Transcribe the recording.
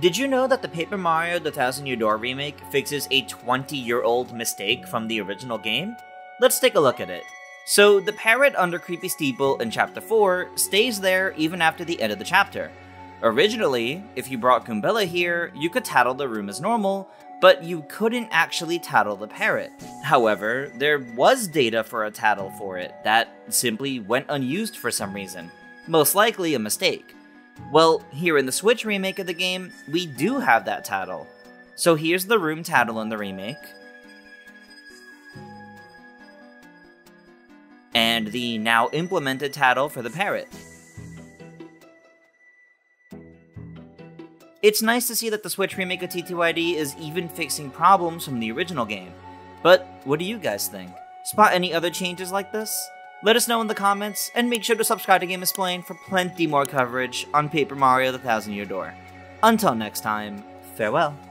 Did you know that the Paper Mario The Thousand Year Door remake fixes a 20-year-old mistake from the original game? Let's take a look at it. So, the parrot under Creepy Steeple in Chapter 4 stays there even after the end of the chapter. Originally, if you brought Koombella here, you could tattle the room as normal, but you couldn't actually tattle the parrot. However, there was data for a tattle for it that simply went unused for some reason, most likely a mistake. Well, here in the Switch remake of the game, we do have that tattle. So here's the room tattle in the remake. And the now implemented tattle for the parrot. It's nice to see that the Switch remake of TTYD is even fixing problems from the original game. But what do you guys think? Spot any other changes like this? Let us know in the comments, and make sure to subscribe to GameXplain for plenty more coverage on Paper Mario The Thousand Year Door. Until next time, farewell.